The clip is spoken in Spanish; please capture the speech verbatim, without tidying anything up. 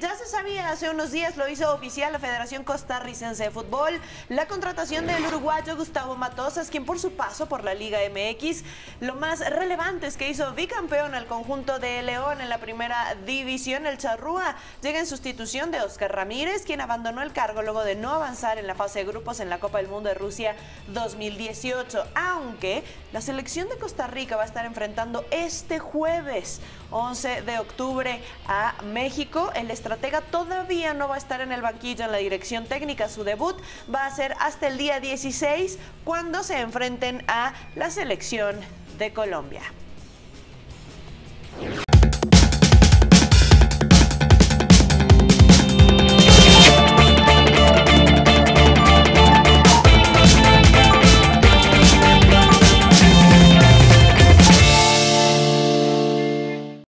Ya se sabía, hace unos días lo hizo oficial la Federación Costarricense de Fútbol, la contratación del uruguayo Gustavo Matosas, quien por su paso por la Liga M X, lo más relevante es que hizo bicampeón al conjunto de León en la primera división. El charrúa llega en sustitución de Óscar Ramírez, quien abandonó el cargo luego de no avanzar en la fase de grupos en la Copa del Mundo de Rusia dos mil dieciocho, aunque la selección de Costa Rica va a estar enfrentando este jueves once de octubre a México. El estratega todavía no va a estar en el banquillo en la dirección técnica. Su debut va a ser hasta el día dieciséis, cuando se enfrenten a la selección de Colombia.